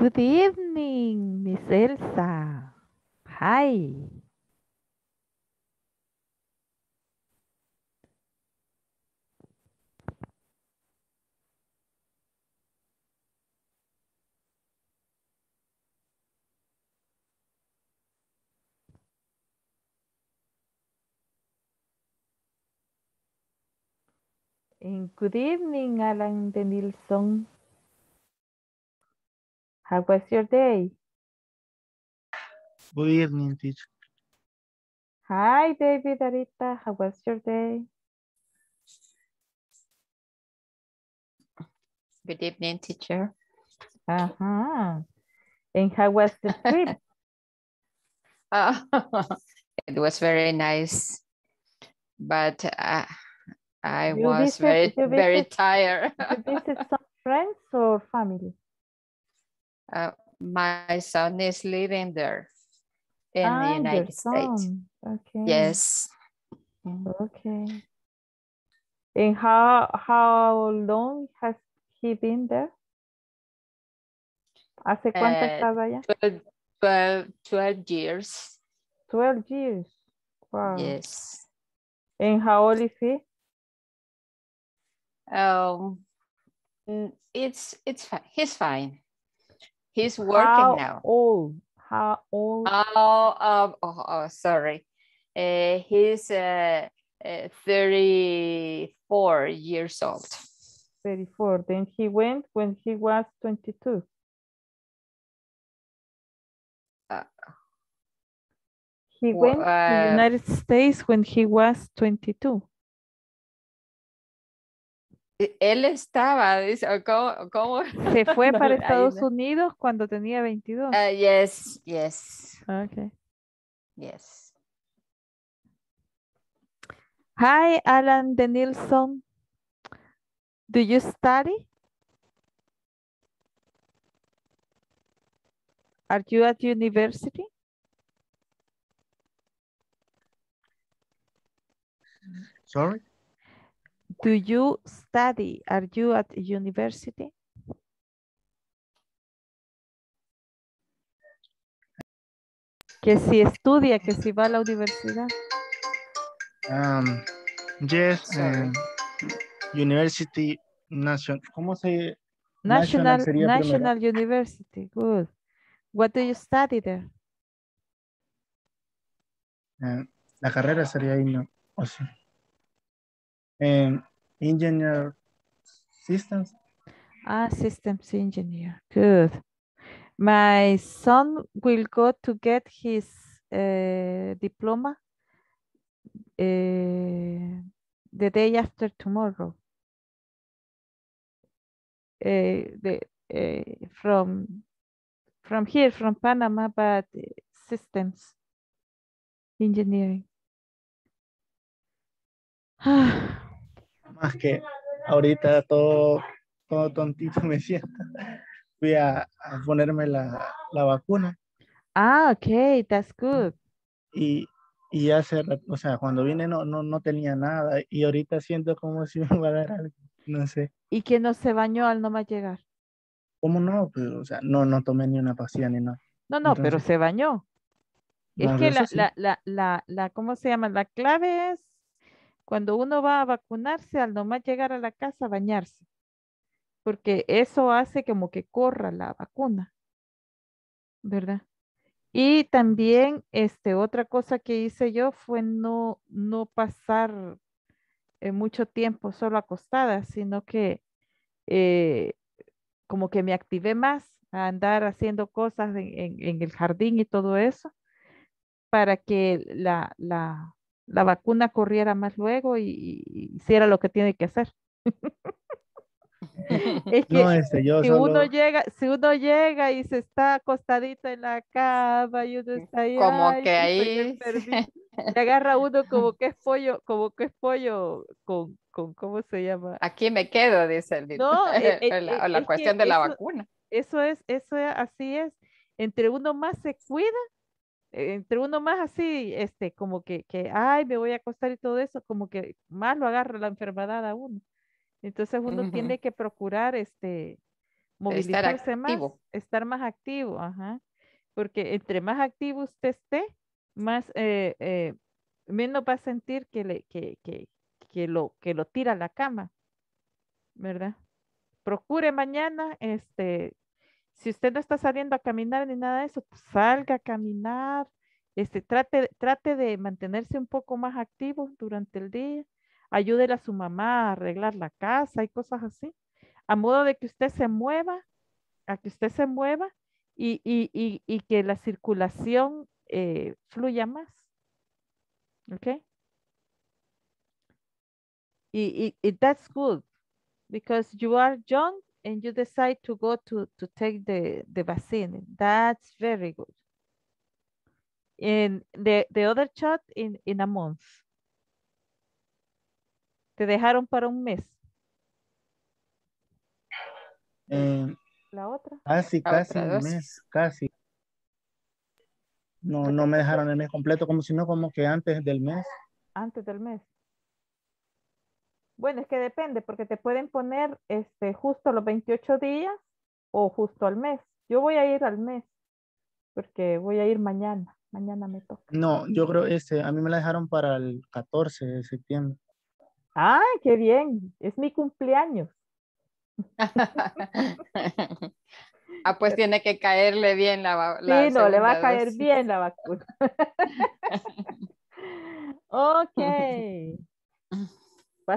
Good evening, Miss Elsa. Hi. And good evening, Alan Denilson. How was your day? Good evening, teacher. Hi, David Arita. How was your day? Good evening, teacher. Uh-huh. And how was the trip? It was very nice, but I was very tired. This is some friends or family? My son is living there in the United States. Okay. Yes. Okay. And how long has he been there? ¿Hace cuánto estaba allá? 12 years. 12 years. Wow. Yes. And how old is he? He's fine. He's working now. How old? Sorry. He's 34 years old. 34. Then he went when he was 22. He went to the United States when he was 22. Él estaba, dice, ¿cómo? Se fue para Estados Unidos cuando tenía 22. Yes. Okay. Yes. Hi, Alan Denilson. Do you study? Are you at university? Sorry? Do you study? Are you at university? Que si estudia, que si va a la universidad. Yes, University National. ¿Cómo se? National University. Good. What do you study there? La carrera sería ahí, ¿no? O sí. Engineer systems. Systems engineer. Good. My son will go to get his diploma the day after tomorrow. From here, from Panama, but systems engineering. Más que ahorita todo tontito me siento. Voy a ponerme la vacuna. Ok, that's good. Y hace, o sea, cuando vine no tenía nada y ahorita siento como si me va a dar algo, no sé. ¿Y que no se bañó al nomás llegar? ¿Cómo no? Pues, o sea, no tomé ni una pastilla ni nada. No, entonces, pero se bañó. No, es que sí. ¿Cómo se llama? La clave es cuando uno va a vacunarse, al nomás llegar a la casa, bañarse. Porque eso hace como que corra la vacuna, ¿verdad? Y también, otra cosa que hice yo fue no pasar mucho tiempo solo acostada, sino que como que me activé más a andar haciendo cosas en el jardín y todo eso, para que la vacuna corriera más luego y hiciera lo que tiene que hacer. Es que no, si uno llega y se está acostadito en la cama y uno está ahí. Como que ahí. Se agarra uno como que es pollo con ¿cómo se llama? Aquí me quedo, dice el libro. No, la cuestión de la vacuna. Eso es, así es. Entre uno más se cuida, entre uno más así, como que ay, me voy a acostar y todo eso, como que más lo agarra la enfermedad a uno. Entonces uno tiene que procurar movilizarse, estar más, estar más activo, ajá, porque entre más activo usted esté, más menos va a sentir que lo tira a la cama, ¿verdad? Procure mañana, si usted no está saliendo a caminar ni nada de eso, pues salga a caminar, trate de mantenerse un poco más activo durante el día, ayúdele a su mamá a arreglar la casa y cosas así, a modo de que usted se mueva, y que la circulación fluya más. Okay? Y that's good, because you are young and you decide to go to take the vaccine. That's very good. And the other shot in a month. Te dejaron para un mes. La otra. Casi. No me dejaron el mes completo, como que antes del mes. Antes del mes. Bueno, es que depende, porque te pueden poner justo los 28 días o justo al mes. Yo voy a ir al mes, porque voy a ir mañana. Mañana me toca. No, yo creo, a mí me la dejaron para el 14 de septiembre. Ah, qué bien. Es mi cumpleaños. Ah, pues tiene que caerle bien la sí, no, le va a caer dosis. Bien la vacuna. Ok. Va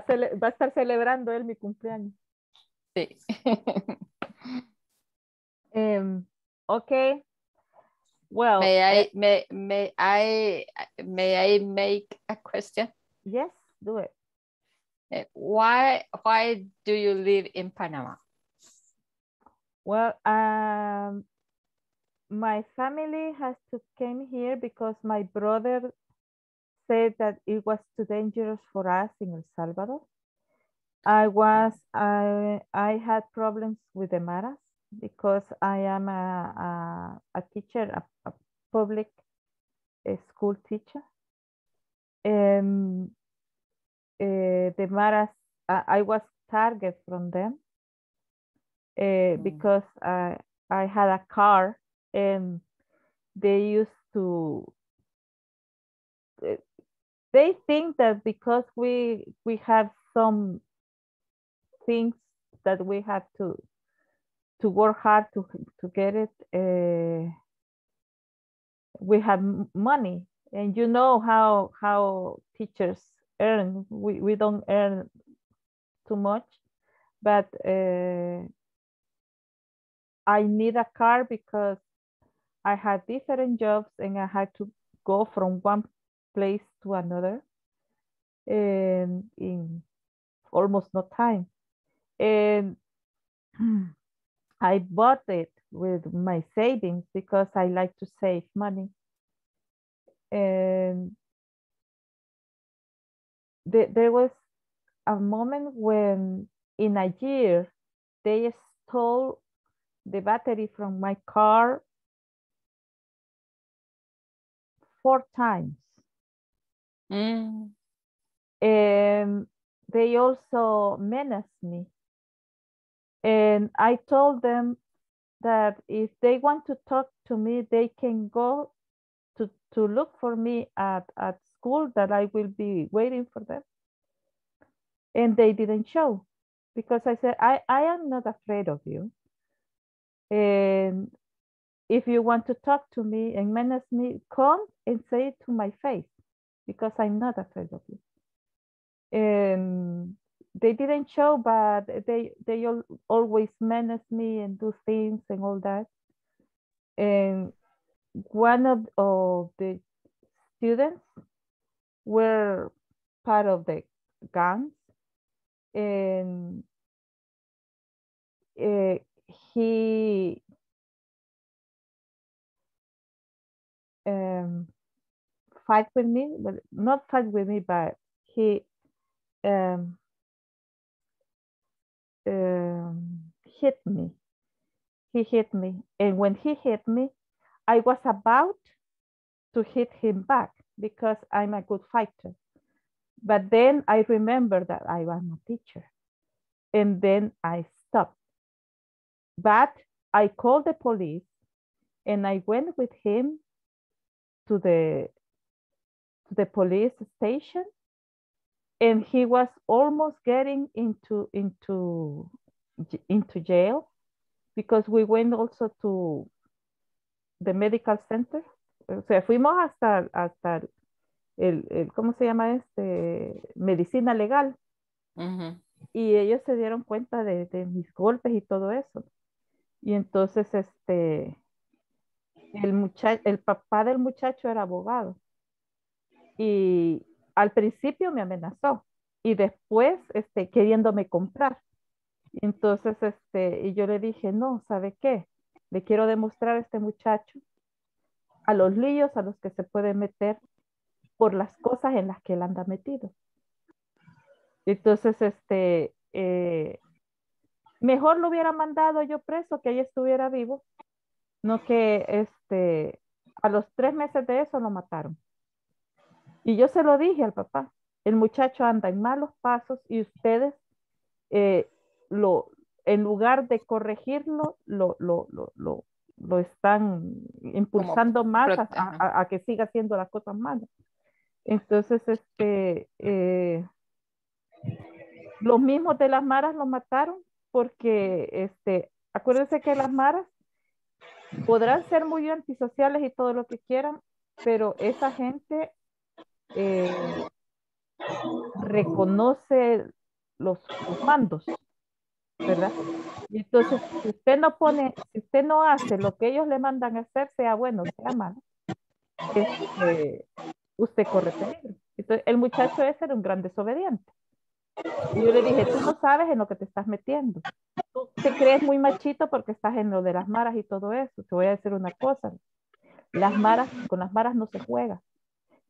a estar celebrando él mi cumpleaños. Sí. Ok. Well. May I make a question? Yes, do it. Why do you live in Panama? Well, my family has to came here because my brother said that it was too dangerous for us in El Salvador. I had problems with the Maras because I am a teacher, a public school teacher. The Maras, I was targeted from them. Because I had a car and they think that because we have some things that we have to work hard to get it, we have money, and you know how teachers earn. We don't earn too much, but I need a car because I had different jobs and I had to go from one place to another in almost no time. And I bought it with my savings because I like to save money. And there was a moment when in a year they stole the battery from my car 4 times. And they also menaced me. And I told them that if they want to talk to me, they can go to look for me at school, that I will be waiting for them. And they didn't show because I said, I am not afraid of you. And if you want to talk to me and menace me, come and say it to my face because I'm not afraid of you. And they didn't show, but they always menace me and do things and all that. And one of the students were part of the gangs, and he fight with me, but not fight with me, but he hit me. He hit me. And when he hit me, I was about to hit him back because I'm a good fighter. But then I remembered that I am a teacher. And then I stopped. But I called the police and I went with him to the police station, and he was almost getting into jail, because we went also to the medical center. O sea, fuimos hasta el ¿cómo se llama este? Medicina legal. Uh-huh. Y ellos se dieron cuenta de mis golpes y todo eso. Y entonces el papá del muchacho era abogado. Y al principio me amenazó y después queriéndome comprar. Entonces y yo le dije, no, ¿sabe qué? Le quiero demostrar a este muchacho a los líos a los que se puede meter por las cosas en las que él anda metido. Entonces mejor lo hubiera mandado yo preso, que ella estuviera vivo, no que a los 3 meses de eso lo mataron. Y yo se lo dije al papá, el muchacho anda en malos pasos y ustedes en lugar de corregirlo, lo están impulsando más a que siga haciendo las cosas malas. Entonces los mismos de las maras lo mataron porque acuérdense que las maras podrán ser muy antisociales y todo lo que quieran, pero esa gente reconoce los mandos, ¿verdad? Y entonces si usted no hace lo que ellos le mandan a hacer, sea bueno, sea malo, usted corre peligro. Entonces el muchacho ese era un gran desobediente. Y yo le dije, tú no sabes en lo que te estás metiendo. Tú te crees muy machito porque estás en lo de las maras y todo eso. Te voy a decir una cosa. Con las maras no se juega.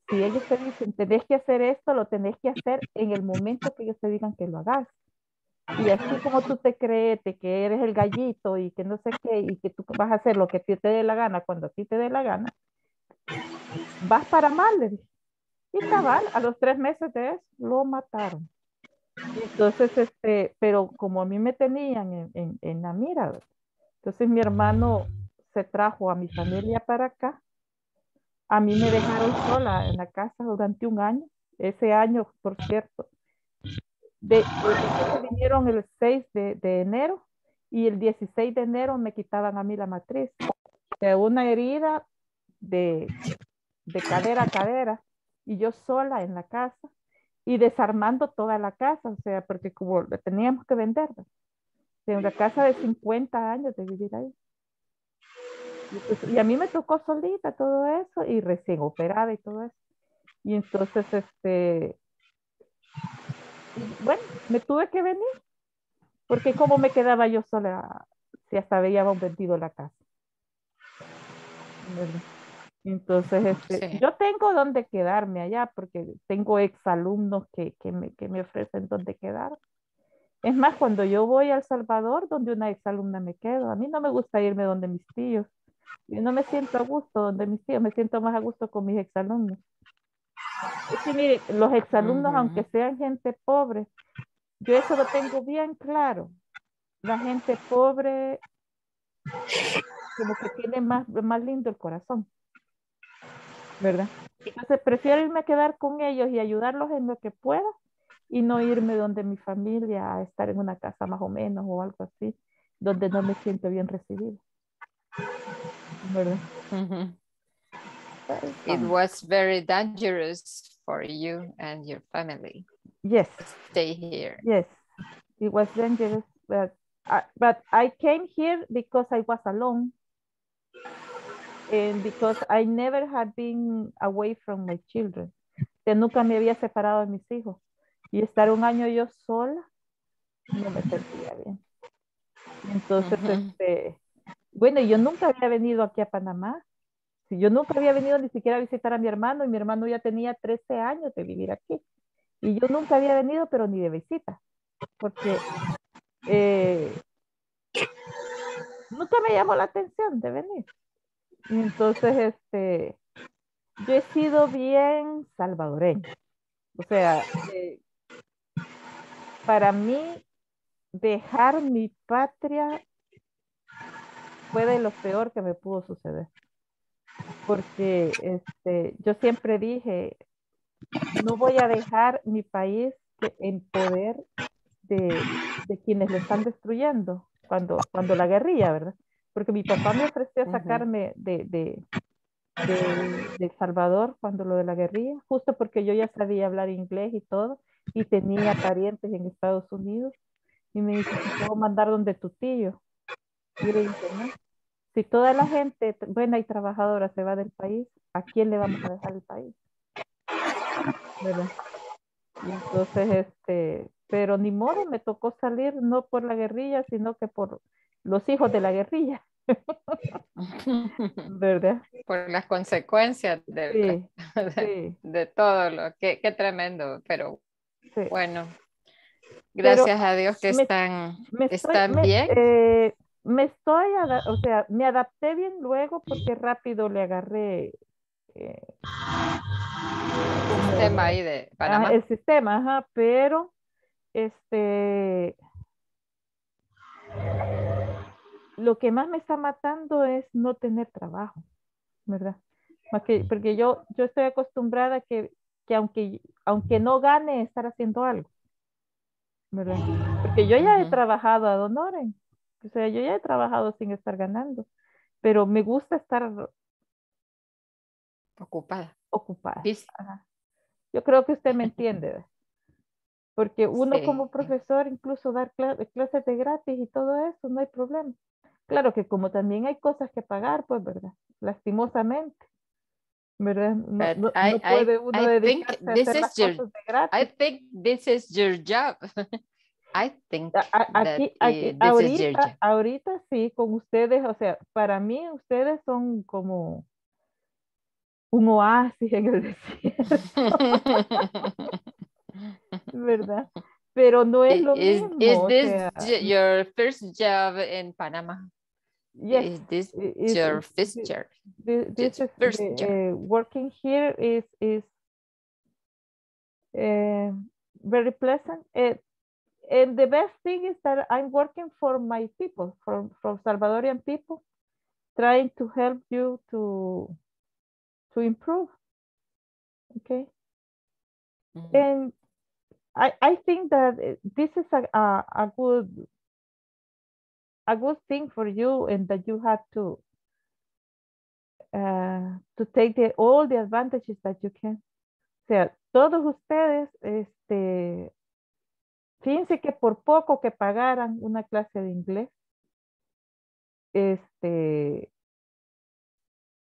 Si ellos te dicen, tenés que hacer esto, lo tenés que hacer en el momento que ellos te digan que lo hagas. Y así como tú te crees que eres el gallito y que no sé qué, y que tú vas a hacer lo que te dé la gana cuando a ti te dé la gana, vas para mal, le dije. Y cabal, a los 3 meses de eso, lo mataron. Entonces, pero como a mí me tenían en la mira, entonces mi hermano se trajo a mi familia para acá. A mí me dejaron sola en la casa durante 1 año. Ese año, por cierto, vinieron el 6 de enero y el 16 de enero me quitaban a mí la matriz. De una herida de cadera a cadera, y yo sola en la casa y desarmando toda la casa, o sea, porque como teníamos que venderla. De una casa de 50 años de vivir ahí. Y a mí me tocó solita todo eso y recién operada y todo eso. Y entonces, bueno, me tuve que venir porque como me quedaba yo sola, si hasta habíamos vendido la casa. Entonces, sí. Yo tengo donde quedarme allá porque tengo exalumnos que me ofrecen donde quedar. Es más, cuando yo voy a El Salvador, donde una exalumna me quedo. A mí no me gusta irme donde mis tíos. Yo no me siento a gusto donde mis tíos, me siento más a gusto con mis exalumnos. Es que, mire, los exalumnos, uh-huh, aunque sean gente pobre, yo eso lo tengo bien claro. La gente pobre como que tiene más lindo el corazón, ¿verdad? Entonces prefiero irme a quedar con ellos y ayudarlos en lo que pueda y no irme donde mi familia a estar en una casa más o menos o algo así, donde no me siento bien recibida. Mm-hmm. It was very dangerous for you and your family. Yes. Stay here. Yes, it was dangerous, but I came here because I was alone and because I never had been away from my children. Yo nunca me había separado de mis hijos y estar 1 año yo sola no me sentía bien. Entonces, mm-hmm, bueno, yo nunca había venido aquí a Panamá. Yo nunca había venido ni siquiera a visitar a mi hermano, y mi hermano ya tenía 13 años de vivir aquí. Y yo nunca había venido, pero ni de visita, porque nunca me llamó la atención de venir. Y entonces, yo he sido bien salvadoreña. O sea, para mí, dejar mi patria fue de lo peor que me pudo suceder. Porque yo siempre dije, no voy a dejar mi país en poder de quienes lo están destruyendo, cuando la guerrilla, ¿verdad? Porque mi papá me ofreció sacarme de El Salvador cuando lo de la guerrilla, justo porque yo ya sabía hablar inglés y todo, y tenía parientes en Estados Unidos, y me dice, te voy a mandar donde tu tío. Y le dije, ¿no? Si toda la gente buena y trabajadora se va del país, ¿a quién le vamos a dejar el país? ¿Verdad? Y entonces, pero ni modo, me tocó salir, no por la guerrilla, sino que por los hijos de la guerrilla. ¿Verdad? Por las consecuencias de todo lo que, qué tremendo, pero sí. Bueno, gracias pero a Dios que están bien. Me adapté bien luego porque rápido le agarré el sistema ahí de Panamá. El sistema, ajá, pero lo que más me está matando es no tener trabajo, ¿verdad? Porque yo estoy acostumbrada que aunque no gane, estar haciendo algo, ¿verdad? Porque yo ya he trabajado a don Oren, o sea, yo ya he trabajado sin estar ganando, pero me gusta estar ocupada. Ajá. Yo creo que usted me entiende, ¿verdad? Porque uno como profesor, incluso dar clases de gratis y todo eso, no hay problema. Claro que como también hay cosas que pagar, pues, ¿verdad? Lastimosamente, ¿verdad? No puede uno dedicarse a hacer las cosas de gratis. I think this is your job. Ahorita sí, con ustedes, o sea, para mí ustedes son como un oasis en el desierto. ¿Verdad? Pero no es lo mismo. ¿Es this your first job in Panama? Yes. ¿Es this your first job? This is working here is very pleasant. And the best thing is that I'm working for my people, for Salvadorian people, trying to help you to improve. Okay. Mm-hmm. And I think that this is a good thing for you, and that you have to take all the advantages that you can. O sea, todos ustedes, fíjense que por poco que pagaran una clase de inglés,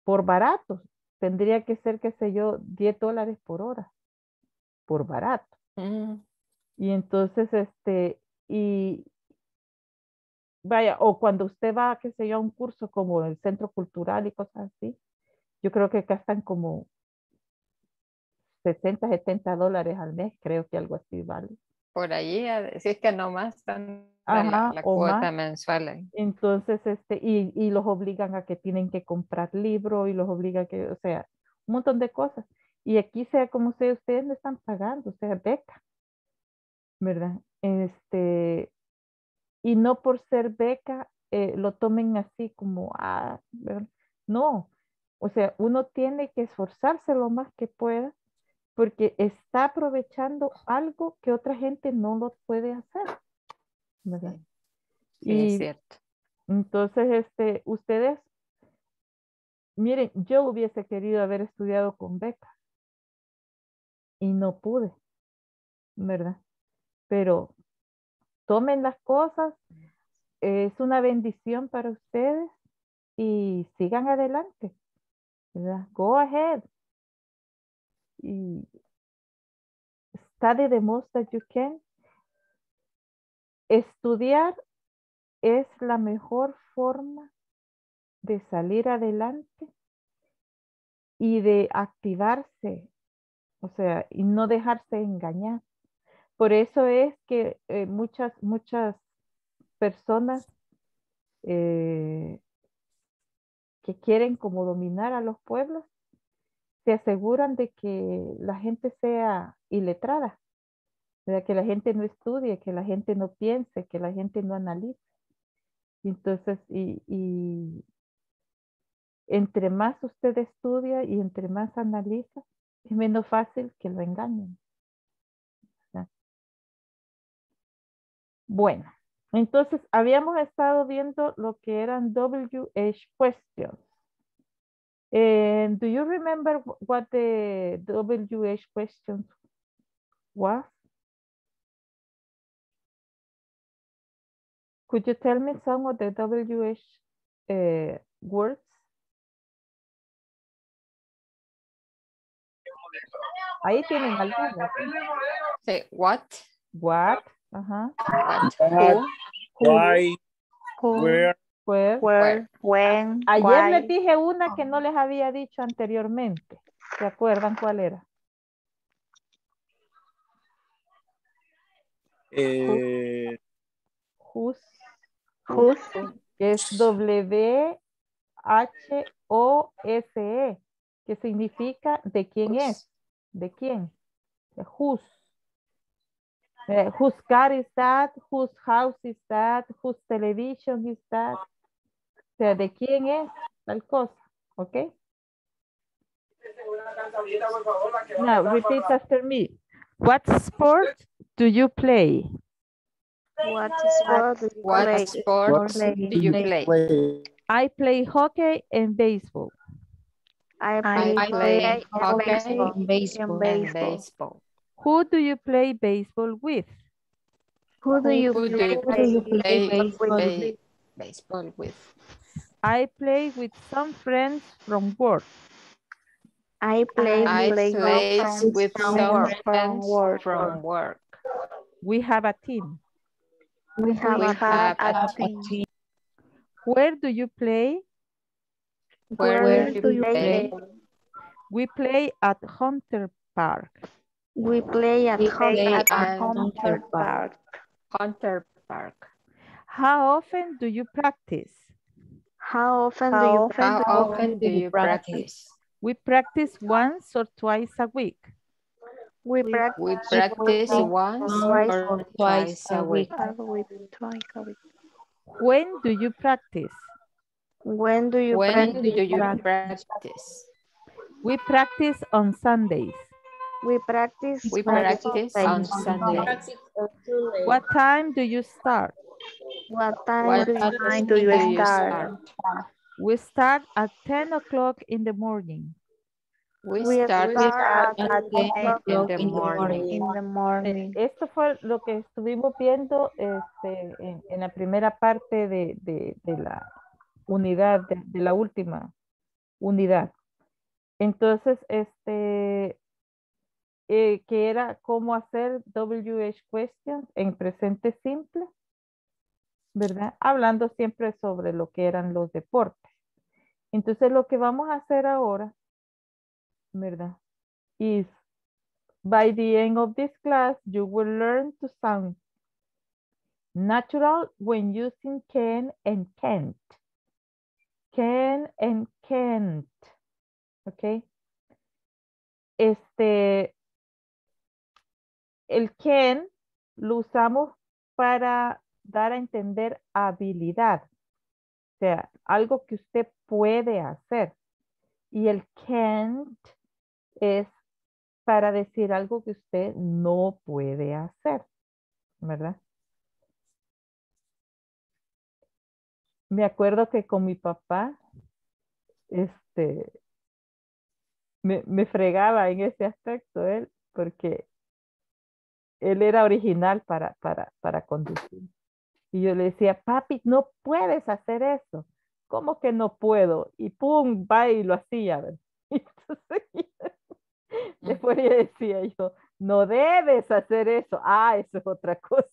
por barato, tendría que ser, qué sé yo, $10 por hora, por barato. Y entonces y vaya, o cuando usted va, qué sé yo, a un curso como el centro cultural y cosas así, yo creo que gastan como $70 al mes, creo que algo así vale. Por allí, si es que no más están la cuota más mensual. Entonces, y los obligan a que tienen que comprar libros, y los obligan a que, o sea, un montón de cosas. Y aquí, sea como sea, ustedes no están pagando, o sea, beca, ¿verdad? Y no por ser beca lo tomen así como, ¿verdad? No, o sea, uno tiene que esforzarse lo más que pueda porque está aprovechando algo que otra gente no lo puede hacer, ¿verdad? Sí, es cierto. Entonces, ustedes, miren, yo hubiese querido haber estudiado con beca. Y no pude, ¿verdad? Pero tomen las cosas, es una bendición para ustedes y sigan adelante, ¿verdad? Go ahead. Y study the most that you can. Estudiar es la mejor forma de salir adelante y de activarse. O sea, y no dejarse engañar. Por eso es que muchas personas que quieren como dominar a los pueblos se aseguran de que la gente sea iletrada, ¿verdad? Que la gente no estudie, que la gente no piense, que la gente no analice. Entonces, y entre más usted estudia y entre más analiza, es menos fácil que lo engañen. Bueno, entonces habíamos estado viendo lo que eran WH questions. Do you remember what the WH questions was? Could you tell me some of the WH words? Ahí tienen algunas. Say what? What? What, who, why, who, where, when. Ayer why. Les dije una que no les había dicho anteriormente. ¿Se acuerdan cuál era? Whose. Es W-H-O-S-E, que significa de quién es, de quién, de whose. Whose car is that? Whose house is that? Whose television is that? O sea, ¿de quién es tal cosa? ¿Ok? Now, repeat after me. What sport do you play? What sport do you play? I play hockey and baseball. I play hockey and baseball. Who do you play baseball with? Who do you play baseball with? I play with some friends from work. I play with some friends from work. We have a team. We have a team. Where do you play? Where do you play? We play at Hunter Park. We play at Hunter Park. How often do you practice? How often do you practice? We practice once or twice a week. We practice once or twice a week. When do you practice? We practice on Sundays. We practice on Sunday. What time do you start? What time do you start? We start at 10 o'clock in the morning. We start at 10 o'clock in the morning. Esto fue lo que estuvimos viendo en la primera parte de la unidad, de la última unidad. Entonces, que era cómo hacer WH questions en presente simple, ¿verdad? Hablando siempre sobre lo que eran los deportes. Entonces lo que vamos a hacer ahora, ¿verdad? Is by the end of this class, you will learn to sound natural when using can and can't. Can and can't. ¿Ok? El can lo usamos para dar a entender habilidad, o sea, algo que usted puede hacer. Y el can't es para decir algo que usted no puede hacer, ¿verdad? Me acuerdo que con mi papá, me fregaba en ese aspecto él, porque él era original para conducir. Y yo le decía, papi, no puedes hacer eso. ¿Cómo que no puedo? Y pum, va y lo hacía. Y entonces, después le decía yo, no debes hacer eso. Ah, eso es otra cosa.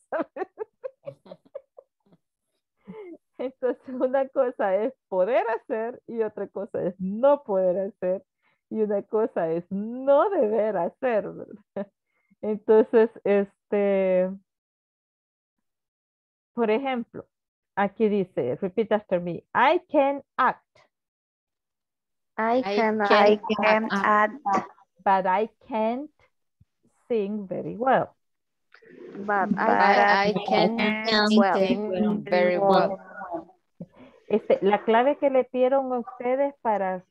Entonces una cosa es poder hacer y otra cosa es no poder hacer. Y una cosa es no deber hacer, ¿verdad? Entonces, por ejemplo, aquí dice, repeat after me, I can act. I can act. But I can't sing very well. But I can't sing very well. La clave que le dieron a ustedes para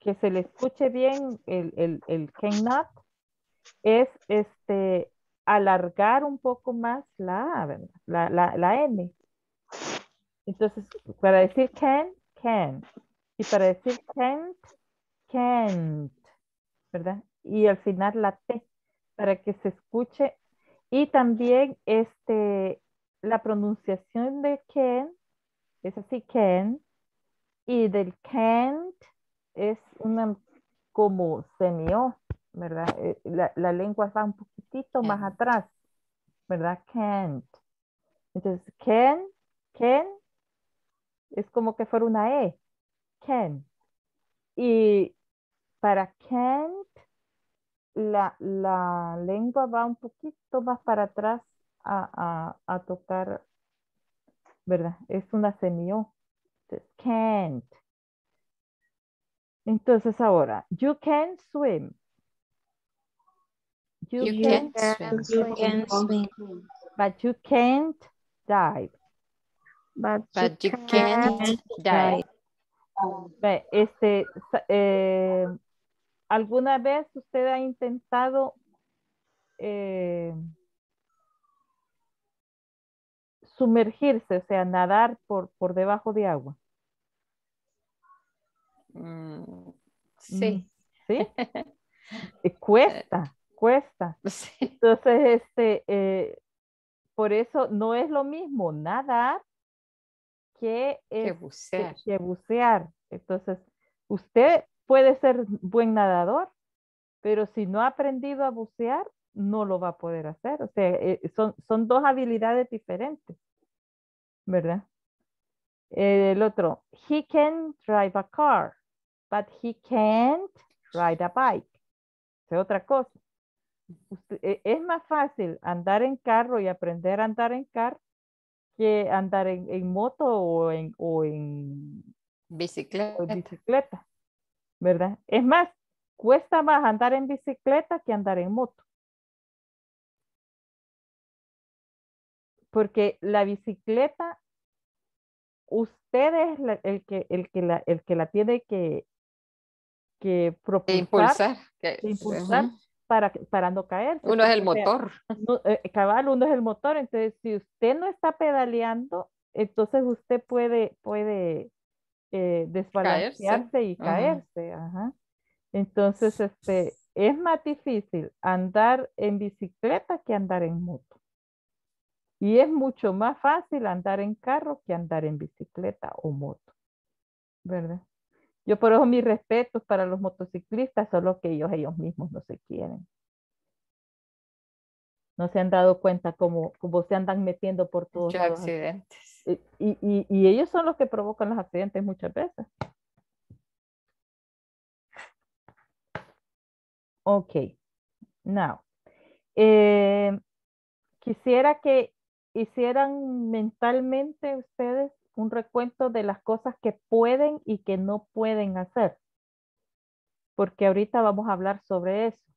que se le escuche bien el cannot es alargar un poco más la A, ¿verdad? La N. Entonces, para decir can. Y para decir can't, ¿verdad? Y al final la T, para que se escuche. Y también la pronunciación de can es así, can, y del can't es una como semi-O, ¿verdad? La lengua va un poquitito más atrás, ¿verdad? Can't. Entonces, can, es como que fuera una E, can. Y para can't, la lengua va un poquito más para atrás a tocar, ¿verdad? Es una semi-O. Can't. Entonces ahora, you can swim. You can swim. But you can't dive. But you can't dive. ¿Alguna vez usted ha intentado sumergirse, o sea, nadar por debajo de agua? Sí. ¿Sí? Cuesta. Sí. Entonces, por eso no es lo mismo nadar que bucear. Entonces, usted puede ser buen nadador, pero si no ha aprendido a bucear, no lo va a poder hacer. O sea, son dos habilidades diferentes, ¿verdad? El otro, he can drive a car, but he can't ride a bike. Es otra cosa. Es más fácil andar en carro y aprender a andar en carro que andar en moto o en bicicleta, ¿verdad? Es más, cuesta más andar en bicicleta que andar en moto. Porque la bicicleta, usted es el que la tiene que propulsar, para no caerse. Uno es el motor. Uno es el motor. Entonces, si usted no está pedaleando, entonces usted puede desbalancearse y caerse. Ajá. Entonces, es más difícil andar en bicicleta que andar en moto. Y es mucho más fácil andar en carro que andar en bicicleta o moto, ¿verdad? Yo por eso mis respetos para los motociclistas, solo que ellos mismos no se quieren. No se han dado cuenta cómo se andan metiendo por todos lados. Muchos accidentes. Y ellos son los que provocan los accidentes muchas veces. Ok. Now. Quisiera que hicieran mentalmente ustedes un recuento de las cosas que pueden y que no pueden hacer. Porque ahorita vamos a hablar sobre eso.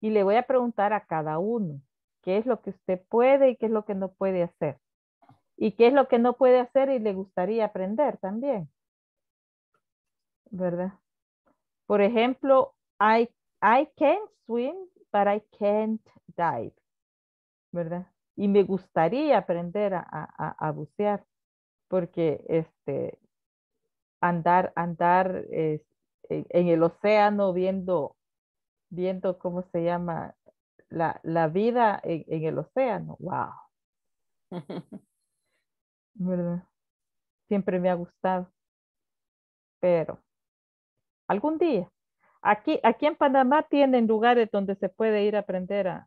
Y le voy a preguntar a cada uno qué es lo que usted puede y qué es lo que no puede hacer. Y qué es lo que no puede hacer y le gustaría aprender también, ¿verdad? Por ejemplo, I can swim, but I can't dive, ¿verdad? Y me gustaría aprender a bucear, porque andar en el océano viendo cómo se llama la vida en el océano, wow, ¿verdad? Siempre me ha gustado, pero algún día. Aquí en Panamá tienen lugares donde se puede ir a aprender a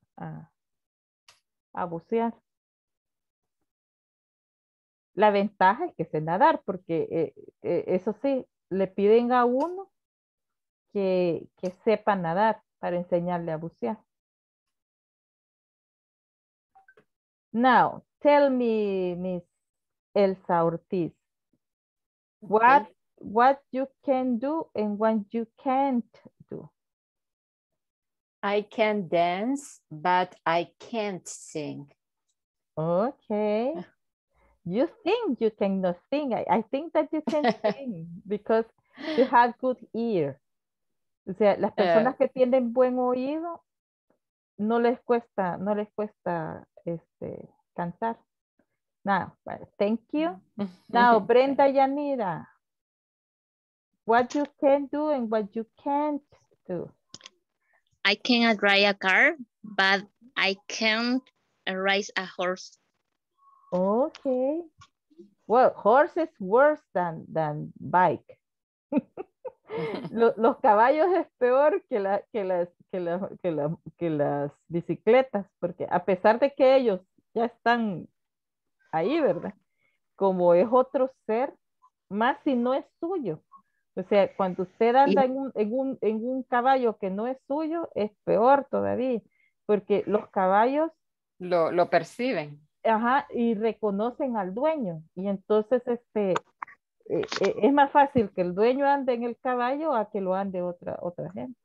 bucear. La ventaja es que sé nadar, porque eso sí, le piden a uno que sepa nadar para enseñarle a bucear. Now, tell me, Miss Elsa Ortiz, what you can do and what you can't do. I can dance, but I can't sing. Okay. you think you cannot sing. I think that you can sing because you have good ear. O sea, las personas que tienen buen oído no les cuesta cantar. Now, thank you. Now, Brenda Yanira, what you can do and what you can't do. I can drive a car, but I can't race a horse. Okay. Well, horse is worse than bike. Los caballos es peor que las bicicletas, porque a pesar de que ellos ya están ahí, ¿verdad? Como es otro ser, más si no es suyo. O sea, cuando usted anda en un caballo que no es suyo, es peor todavía, porque los caballos lo perciben. Ajá, y reconocen al dueño. Y entonces es más fácil que el dueño ande en el caballo a que lo ande otra gente.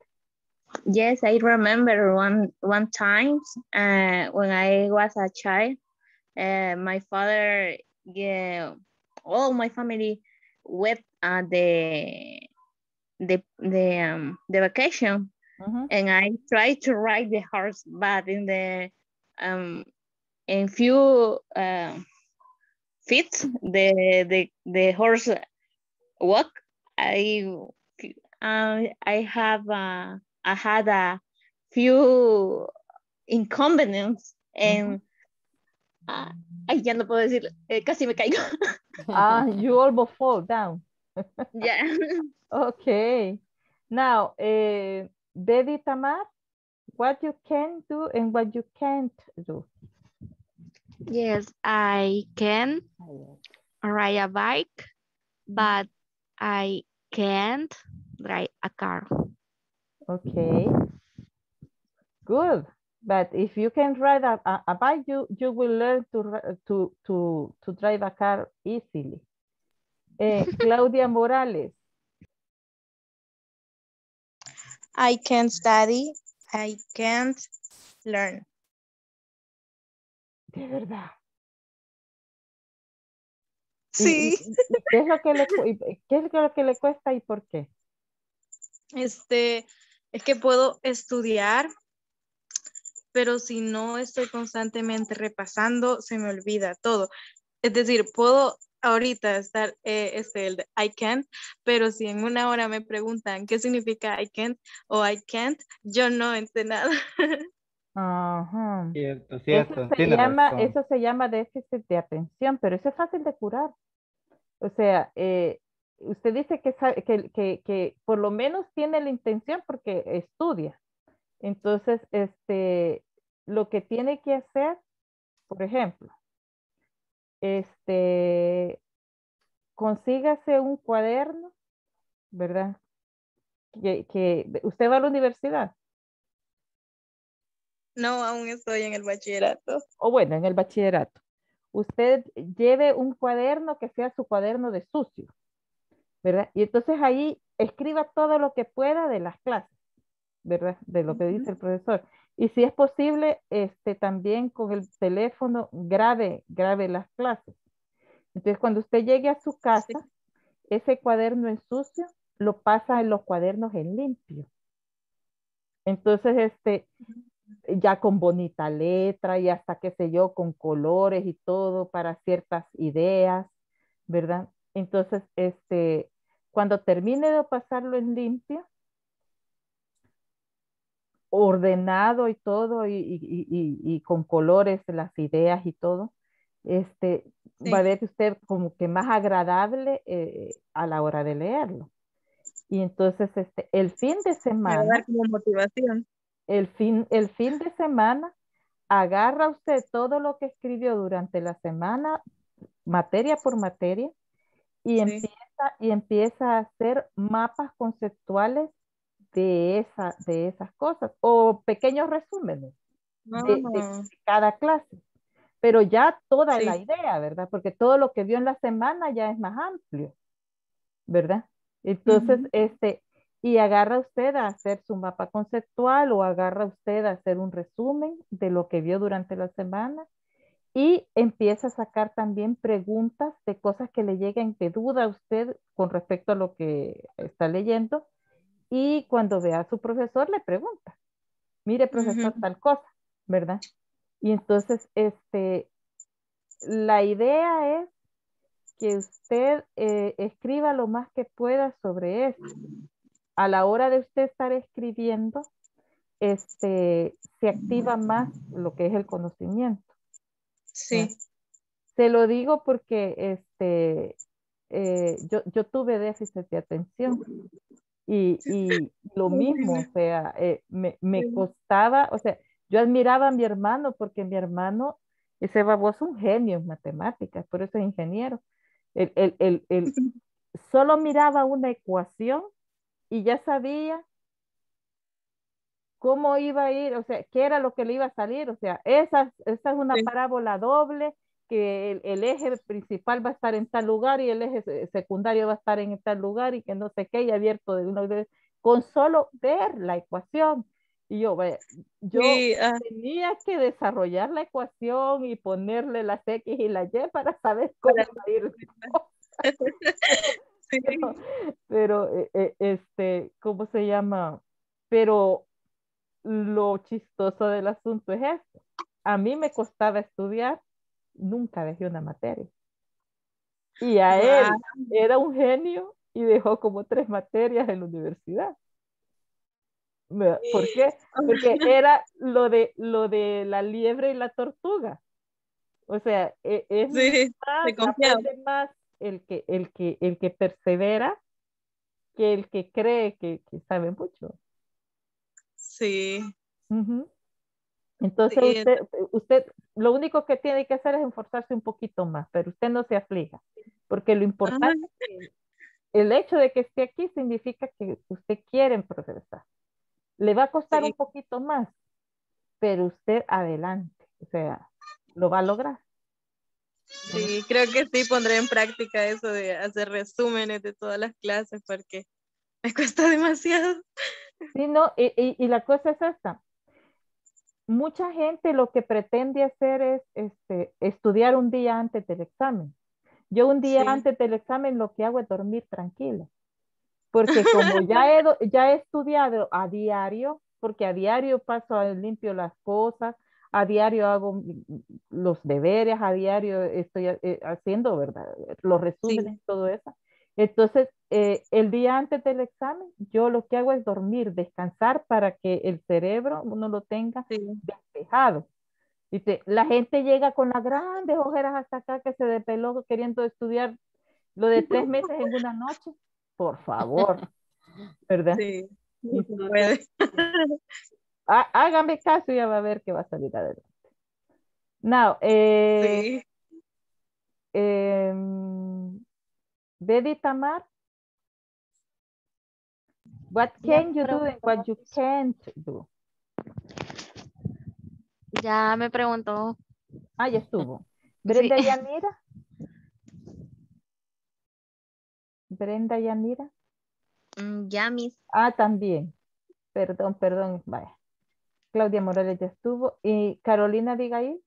Yes, I remember one time when I was a child, my father, all my family went at the vacation, and I tried to ride the horse, but in the in few feet the horse walk. I had a few inconvenience and ay, ya no puedo decirlo, casi me caigo. You almost fall down. Yeah. Okay. Now, Betty Tamar, what you can do and what you can't do. Yes, I can ride a bike, but I can't drive a car. Okay. Good. But if you can ride a bike, you will learn to drive a car easily. Claudia Morales. I can't study. I can't learn. De verdad. Sí. ¿Qué es lo que le cuesta y por qué? Es que puedo estudiar, pero si no estoy constantemente repasando, se me olvida todo. Es decir, puedo ahorita estar, el de I can't, pero si en una hora me preguntan qué significa I can't o I can't, yo no entiendo nada. Ajá. Cierto. Eso se llama déficit de atención, pero eso es fácil de curar. O sea, usted dice que por lo menos tiene la intención porque estudia. Entonces, lo que tiene que hacer, por ejemplo, consígase un cuaderno, ¿verdad? Que usted va a la universidad. No, aún estoy en el bachillerato. O bueno, en el bachillerato. Usted lleve un cuaderno que sea su cuaderno de sucio, ¿verdad? Y entonces ahí escriba todo lo que pueda de las clases, ¿verdad? De lo que dice el profesor. Y si es posible, también con el teléfono grabe las clases. Entonces, cuando usted llegue a su casa, ese cuaderno en sucio lo pasa en los cuadernos en limpio. Entonces, ya con bonita letra y hasta qué sé yo, con colores y todo para ciertas ideas, ¿verdad? Entonces, cuando termine de pasarlo en limpio, ordenado y todo y con colores las ideas y todo, va a ver usted como que más agradable a la hora de leerlo. Y entonces, el fin de semana, me da como motivación. El fin de semana, agarra usted todo lo que escribió durante la semana, materia por materia, y empieza a hacer mapas conceptuales de esas cosas, o pequeños resúmenes de cada clase. Pero ya toda la idea, ¿verdad? Porque todo lo que vio en la semana ya es más amplio, ¿verdad? Entonces, y agarra usted a hacer su mapa conceptual o agarra usted a hacer un resumen de lo que vio durante la semana y empieza a sacar también preguntas de cosas que le lleguen de duda a usted con respecto a lo que está leyendo, y cuando vea a su profesor le pregunta, mire profesor, uh-huh, tal cosa, ¿verdad? Y entonces la idea es que usted escriba lo más que pueda sobre esto. A la hora de usted estar escribiendo, se activa más lo que es el conocimiento. Sí. ¿Sí? Te lo digo porque yo tuve déficit de atención y lo mismo, o sea, me costaba, o sea, yo admiraba a mi hermano porque mi hermano, ese baboso, un genio en matemáticas, por eso es ingeniero. Él solo miraba una ecuación y ya sabía cómo iba a ir, o sea, qué era lo que le iba a salir, o sea, esa es una parábola doble, que el eje principal va a estar en tal lugar y el eje secundario va a estar en tal lugar y que no sé qué, y abierto de una vez, con solo ver la ecuación. Y yo tenía que desarrollar la ecuación y ponerle las X y la Y para saber cómo salir. Sí. Pero ¿cómo se llama? Pero lo chistoso del asunto es esto. A mí me costaba estudiar, nunca dejé una materia. Y a él era un genio y dejó como 3 materias en la universidad. ¿Por qué? Porque era lo de la liebre y la tortuga. O sea, es sí, más el que persevera que el que cree que sabe mucho. Sí. Uh-huh. Entonces sí, usted lo único que tiene que hacer es esforzarse un poquito más, pero usted no se aflija, porque lo importante es que el hecho de que esté aquí significa que usted quiere progresar. Le va a costar un poquito más, pero usted adelante, o sea, lo va a lograr. Sí, creo que sí pondré en práctica eso de hacer resúmenes de todas las clases, porque me cuesta demasiado. Sí, no, y la cosa es esta. Mucha gente lo que pretende hacer es estudiar un día antes del examen. Yo un día antes del examen lo que hago es dormir tranquila. Porque como ya he estudiado a diario, porque a diario limpio las cosas, a diario hago los deberes, a diario estoy haciendo, ¿verdad?, los resúmenes, todo eso. Entonces, el día antes del examen, yo lo que hago es dormir, descansar para que el cerebro uno lo tenga despejado. Dice, la gente llega con las grandes ojeras hasta acá que se despeló queriendo estudiar lo de 3 meses en una noche. Por favor, ¿verdad? Sí. Entonces, hágame caso y ya va a ver que va a salir adelante. Now, Betty, Tamar, what can you do and what you can't do? Ya me preguntó. Ah, ya estuvo. Brenda Yanira. Brenda Yanira. Ya, mis. Ah, también. Perdón. Vaya. Claudia Morales ya estuvo. ¿Y Carolina Digaíl?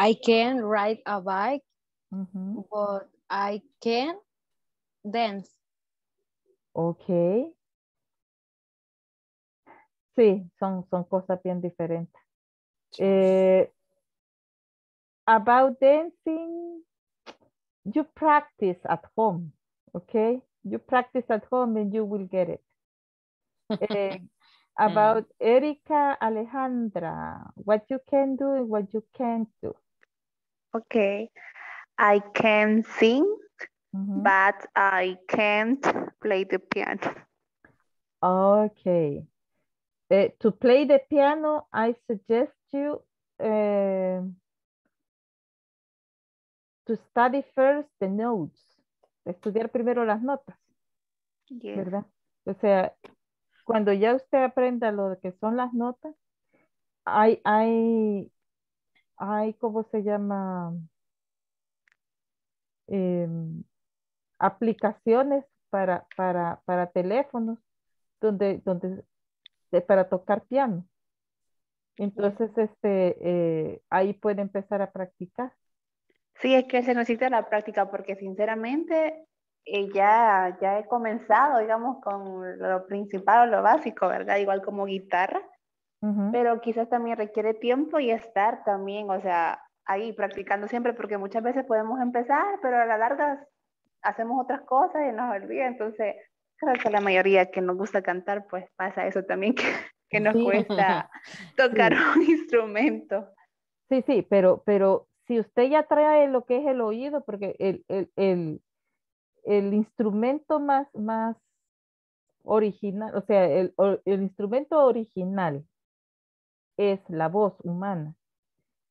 I can ride a bike, uh-huh, but I can dance. Ok. Sí, son cosas bien diferentes. About dancing, you practice at home, okay? You practice at home and you will get it. About Erika Alejandra, what you can do and what you can't do. Okay, I can sing, mm-hmm, but I can't play the piano. Okay. To play the piano, I suggest you... to study first the notes. Estudiar primero las notas. Yeah. ¿Verdad? O sea, cuando ya usted aprenda lo que son las notas, hay ¿cómo se llama? Aplicaciones para teléfonos para tocar piano. Entonces, ahí puede empezar a practicar. Sí, es que se necesita la práctica porque sinceramente ya he comenzado, digamos, con lo principal, lo básico, ¿verdad? Igual como guitarra, pero quizás también requiere tiempo y estar también, o sea, ahí practicando siempre, porque muchas veces podemos empezar, pero a la larga hacemos otras cosas y nos olvida. Entonces, creo que la mayoría que nos gusta cantar, pues pasa eso también, que nos cuesta tocar un instrumento. Sí, sí, pero si usted ya trae lo que es el oído, porque el instrumento más original, o sea, el instrumento original es la voz humana,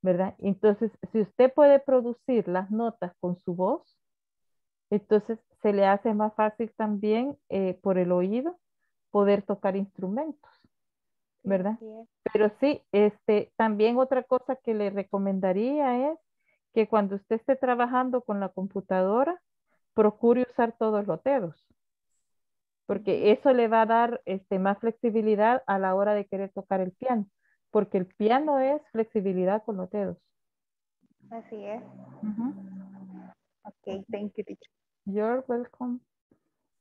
¿verdad? Entonces, si usted puede producir las notas con su voz, entonces se le hace más fácil también por el oído poder tocar instrumentos, ¿verdad? Sí. Pero sí, también otra cosa que le recomendaría es que cuando usted esté trabajando con la computadora, procure usar todos los dedos, porque eso le va a dar más flexibilidad a la hora de querer tocar el piano, porque el piano es flexibilidad con los dedos. Así es. Okay, thank you, teacher. You're welcome.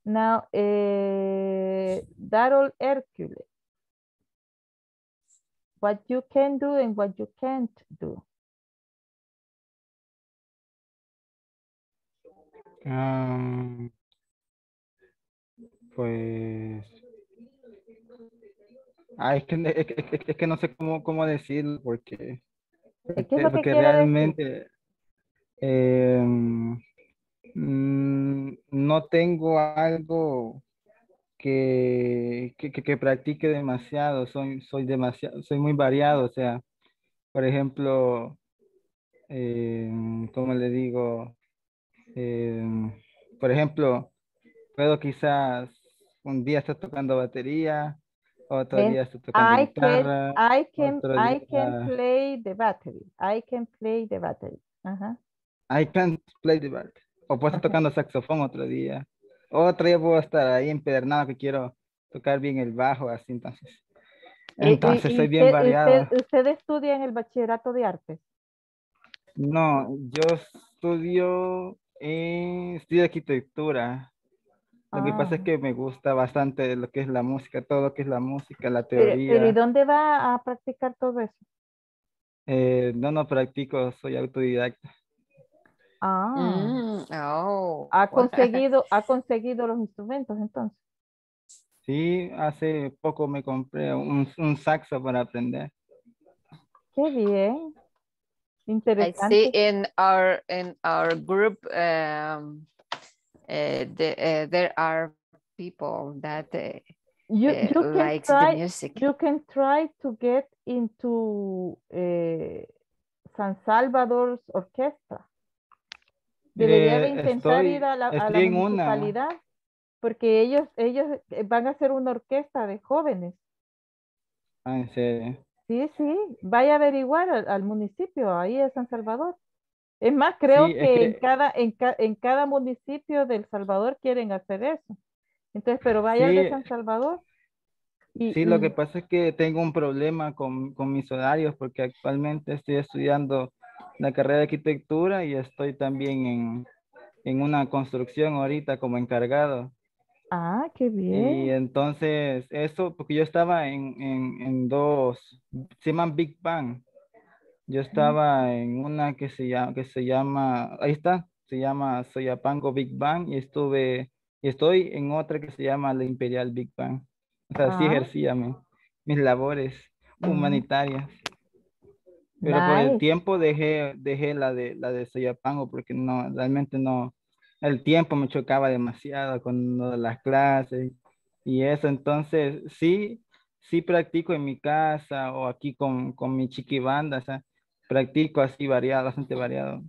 Now, Darol Hercules. What you can do and what you can't do. Pues es que no sé cómo decirlo porque, ¿Qué es lo que realmente decir? No tengo algo que practique demasiado. Soy muy variado, o sea, por ejemplo, ¿cómo le digo? Por ejemplo, puedo quizás un día estar tocando batería, otro día estar tocando guitarra. I can play the battery. I can play the battery. I can play the battery. O puedo estar tocando saxofón otro día. Otro día puedo estar ahí empedernado que quiero tocar bien el bajo, así entonces. Entonces soy bien variado. ¿Usted estudia en el bachillerato de artes? No, yo estudio arquitectura. Lo que pasa es que me gusta bastante lo que es la música, todo lo que es la música, la teoría. Pero ¿y dónde va a practicar todo eso? No practico, soy autodidacta. ¿Ha conseguido los instrumentos entonces? Sí, hace poco me compré un saxo para aprender. Qué bien. Interesante. I see in our group there are people that you likes the music. You can try to get into San Salvador's orchestra. Debería de intentar ir a la municipalidad porque ellos van a hacer una orquesta de jóvenes. ¿En serio? Sí, sí, vaya a averiguar al municipio, ahí de San Salvador. Es más, creo que en cada municipio de El Salvador quieren hacer eso. Entonces, pero vaya de San Salvador. Lo que pasa es que tengo un problema con mis horarios porque actualmente estoy estudiando la carrera de arquitectura y estoy también en una construcción ahorita como encargado. Ah, qué bien. Y entonces eso, porque yo estaba en dos, se llaman Big Bang. Yo estaba en una que se llama, ahí está, se llama Soyapango Big Bang y estoy en otra que se llama la Imperial Big Bang. O sea, sí ejercía mis labores humanitarias. Pero nice. Por el tiempo dejé la de Soyapango porque no, realmente no. El tiempo me chocaba demasiado con las clases y eso, entonces sí practico en mi casa o aquí con mi chiquibanda, o sea, practico así variado, bastante variado.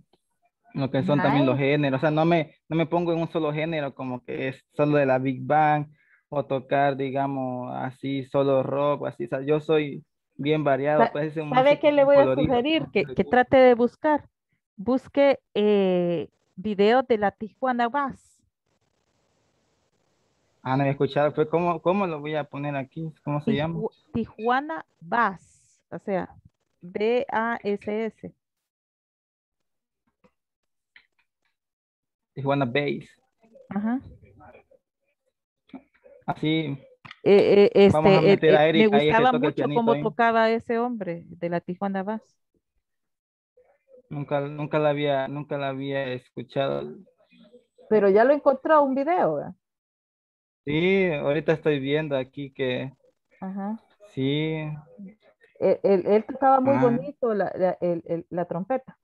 Lo que son nice. También los géneros, o sea, no me pongo en un solo género como que es solo de la Big Bang o tocar, digamos, así solo rock, así, o sea, yo soy bien variado. ¿Sabe qué le voy a sugerir? Que trate de busque videos de la Tijuana Bass. No he escuchado, pero ¿cómo lo voy a poner aquí? ¿Cómo se llama? Tijuana Bass. o sea, B-A-S-S. Tijuana Bass. Ajá. Así. Vamos a meter a Eric, me gustaba ahí mucho cómo tocaba ese hombre de la Tijuana Bass. Nunca la había escuchado. Pero ya lo encontró un video, ¿verdad? Sí, ahorita estoy viendo aquí que... Ajá. Sí. Él tocaba muy bonito la trompeta.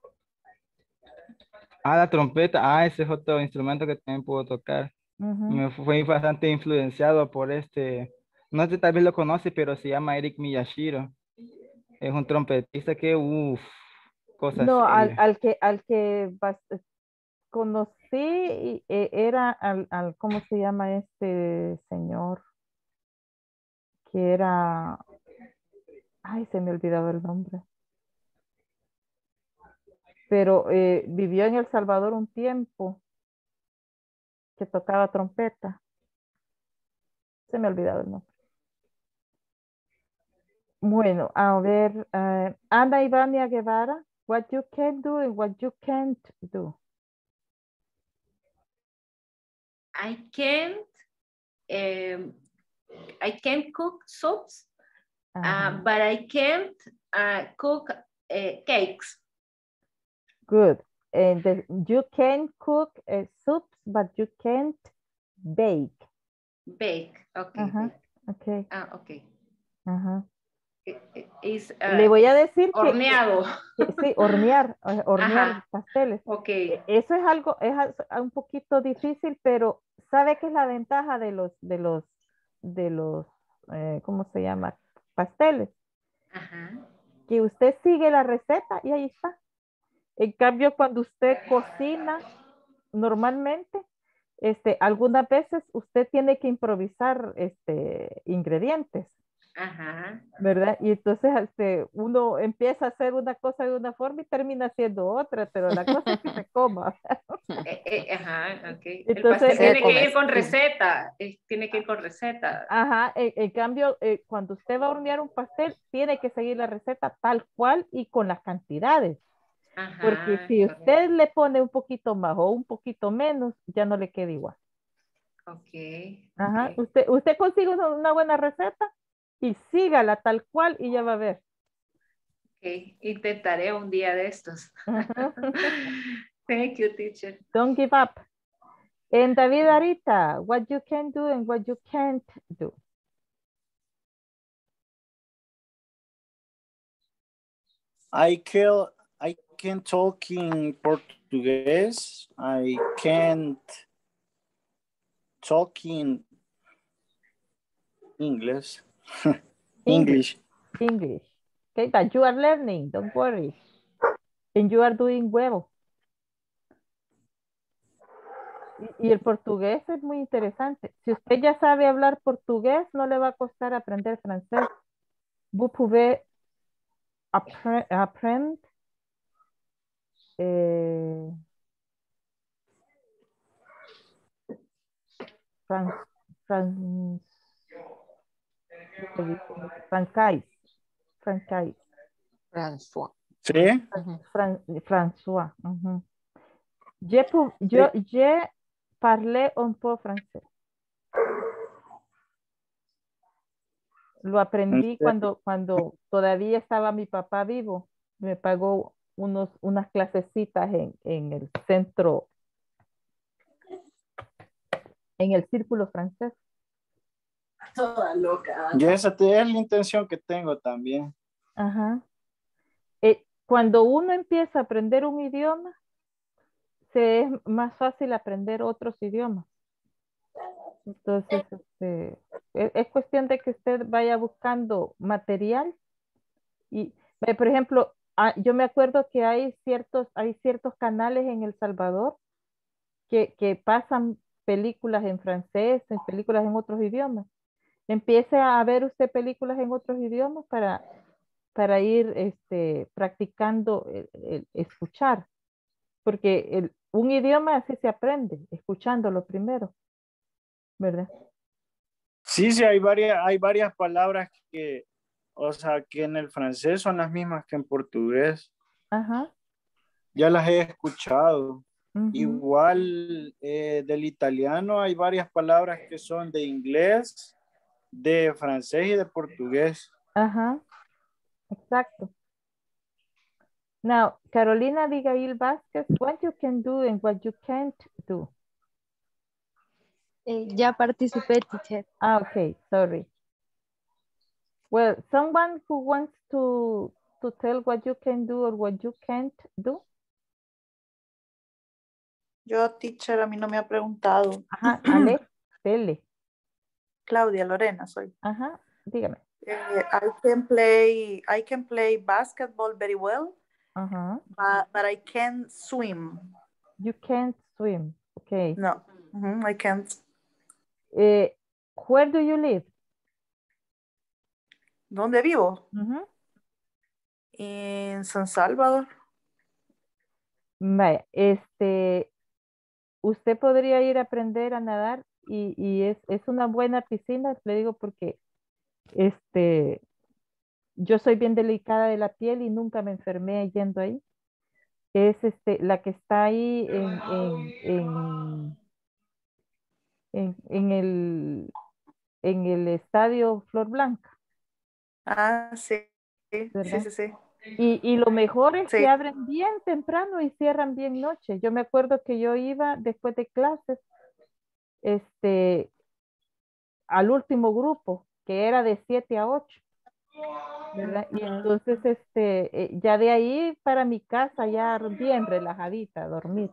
Ah, la trompeta. Ah, ese es otro instrumento que también puedo tocar. Uh-huh. Me fue bastante influenciado por este... No sé, tal vez lo conoce, pero se llama Eric Miyashiro. Es un trompetista que... Uff, cosas... No, al que conocí era al ¿cómo se llama este señor? Que era... Ay, se me olvidaba el nombre. Pero vivió en El Salvador un tiempo, que tocaba trompeta. Se me ha olvidado el nombre. Bueno, a ver, Ana Ivania Guevara, what you can do and what you can't do. I can't cook soups, but I can't cook cakes. Good. And you can cook soups, but you can't bake. Bake, okay. Uh-huh. Okay. Ah, okay. Uh-huh. Le voy a decir horneado. Que sí, hornear ajá, pasteles. Okay. Eso es algo, es un poquito difícil, pero ¿sabe qué es la ventaja de los ¿cómo se llama? Pasteles. Ajá. Que usted sigue la receta y ahí está. En cambio, cuando usted cocina normalmente, algunas veces usted tiene que improvisar ingredientes. Ajá. ¿Verdad? Y entonces uno empieza a hacer una cosa de una forma y termina haciendo otra, pero la cosa es que se coma. Ajá, ok. Entonces, tiene que ir con receta. Ajá, en cambio, cuando usted va a hornear un pastel, tiene que seguir la receta tal cual y con las cantidades. Ajá, porque si usted le pone un poquito más o un poquito menos, ya no le queda igual. Okay, ajá, okay. Usted consigue una buena receta y sígala tal cual y ya va a ver. Okay, intentaré un día de estos. Thank you, teacher. Don't give up. And David Arita, what you can do and what you can't do. I can talk in Portuguese. I can't talk in English. English. Okay, but you are learning, don't worry. And you are doing well. Y el portugués es muy interesante. Si usted ya sabe hablar portugués, no le va a costar aprender francés. Vous pouvez aprender François. Uh-huh. Je parle un peu francés. Lo aprendí cuando todavía estaba mi papá vivo. Me pagó unas clasecitas en el centro, en el círculo francés. Toda loca. Y esa es la intención que tengo también. Ajá. Cuando uno empieza a aprender un idioma, se es más fácil aprender otros idiomas. Entonces, es cuestión de que usted vaya buscando material y, por ejemplo, yo me acuerdo que hay ciertos canales en El Salvador que pasan películas en francés, películas en otros idiomas. Empiece a ver usted películas en otros idiomas para ir practicando el escuchar. Porque un idioma así se aprende, escuchándolo primero. ¿Verdad? Sí, hay varias palabras que O sea, que en el francés son las mismas que en portugués. Ajá. Ya las he escuchado. Uh-huh. Igual del italiano hay varias palabras que son de inglés, de francés y de portugués. Ajá. Exacto. Now, Carolina Digaíl Vázquez, what you can do and what you can't do. Ya participé, teacher. Ah, okay, sorry. Well, someone who wants to tell what you can do or what you can't do? Yo, teacher, a mí no me ha preguntado. Ajá, Alex, dele. Claudia Lorena soy. Ajá, dígame. I can play basketball very well, uh-huh. but I can't swim. You can't swim, okay. No, mm-hmm, I can't. Where do you live? ¿Dónde vivo? Uh-huh. En San Salvador. Vaya, usted podría ir a aprender a nadar y es una buena piscina, le digo porque yo soy bien delicada de la piel y nunca me enfermé yendo ahí. Es la que está ahí en el estadio Flor Blanca. Ah, sí. ¿Verdad? Sí. Y lo mejor es que abren bien temprano y cierran bien noche. Yo me acuerdo que yo iba después de clases, al último grupo, que era de 7 a 8, ¿verdad? Y entonces ya de ahí para mi casa ya bien relajadita, dormir.